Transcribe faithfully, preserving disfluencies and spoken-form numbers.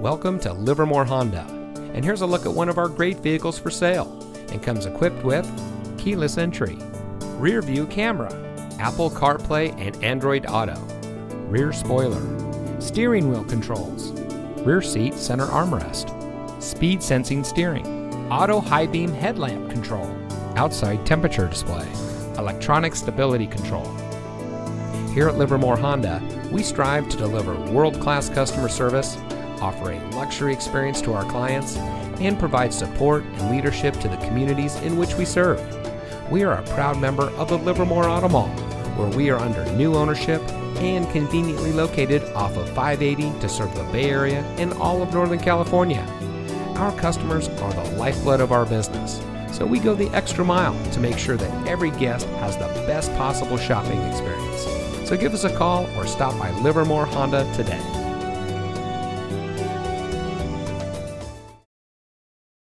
Welcome to Livermore Honda, and here's a look at one of our great vehicles for sale, and comes equipped with keyless entry, rear view camera, Apple CarPlay and Android Auto, rear spoiler, steering wheel controls, rear seat center armrest, speed sensing steering, auto high beam headlamp control, outside temperature display, electronic stability control. Here at Livermore Honda, we strive to deliver world-class customer service, offer a luxury experience to our clients, and provide support and leadership to the communities in which we serve. We are a proud member of the Livermore Auto Mall, where we are under new ownership and conveniently located off of five eighty to serve the Bay Area and all of Northern California. Our customers are the lifeblood of our business, so we go the extra mile to make sure that every guest has the best possible shopping experience. So give us a call or stop by Livermore Honda today.